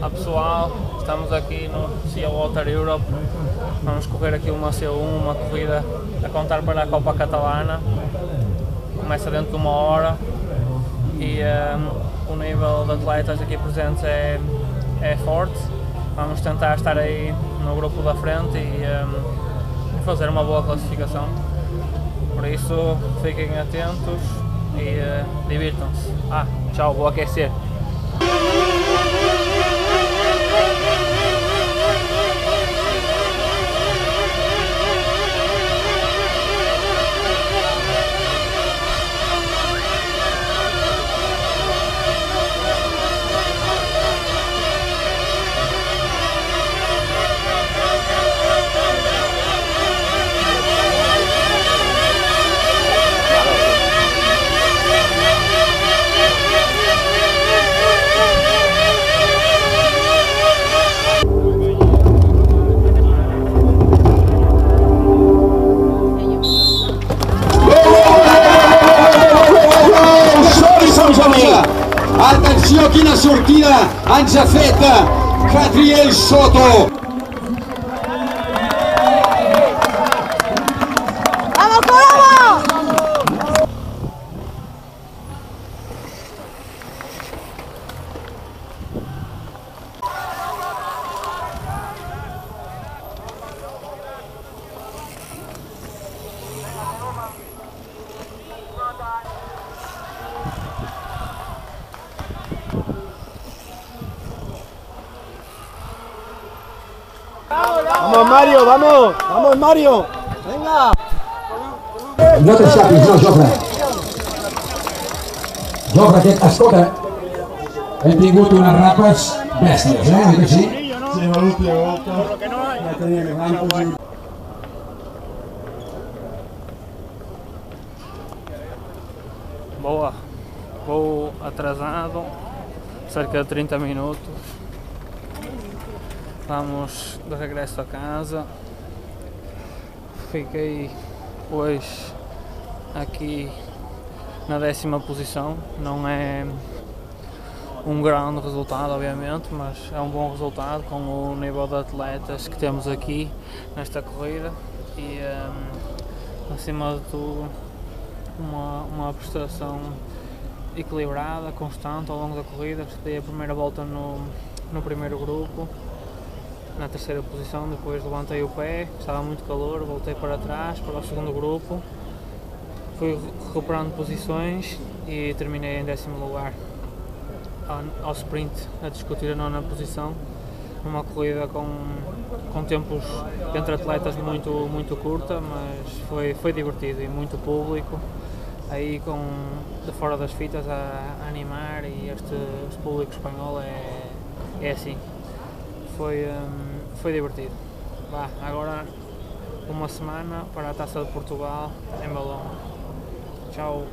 Olá pessoal, estamos aqui no Sea Otter Europe. Vamos correr aqui uma C1, uma corrida a contar para a Copa Catalana. Começa dentro de uma hora e o nível de atletas aqui presentes é forte. Vamos tentar estar aí no grupo da frente e fazer uma boa classificação. Por isso, fiquem atentos e divirtam-se. Tchau, vou aquecer. Atenção aqui na sortida, Anja Feta, Catriel Soto. Vamos Mario, vamos, vamos Mario, venga. No te escapes, no Jofre. Jofre, aquest, escolta, hem tingut unes rapes bèsties, oi que sí? Sí, l'última volta no tenia més anys. Boa, vou atrasado, cerca de 30 minutos. Estamos de regresso a casa. Fiquei hoje aqui na 10ª posição. Não é um grande resultado, obviamente, mas é um bom resultado com o nível de atletas que temos aqui nesta corrida e, acima de tudo, uma prestação equilibrada, constante ao longo da corrida. Dei a primeira volta no primeiro grupo. Na terceira posição, depois levantei o pé, estava muito calor, voltei para trás, para o segundo grupo, fui recuperando posições e terminei em 10º lugar, ao sprint, a discutir a 9ª posição, numa corrida com tempos entre atletas muito curta, mas foi divertido e muito público, aí de fora das fitas a animar, e este público espanhol é assim. Foi divertido. Vá, agora uma semana para a Taça de Portugal em Balão. Tchau.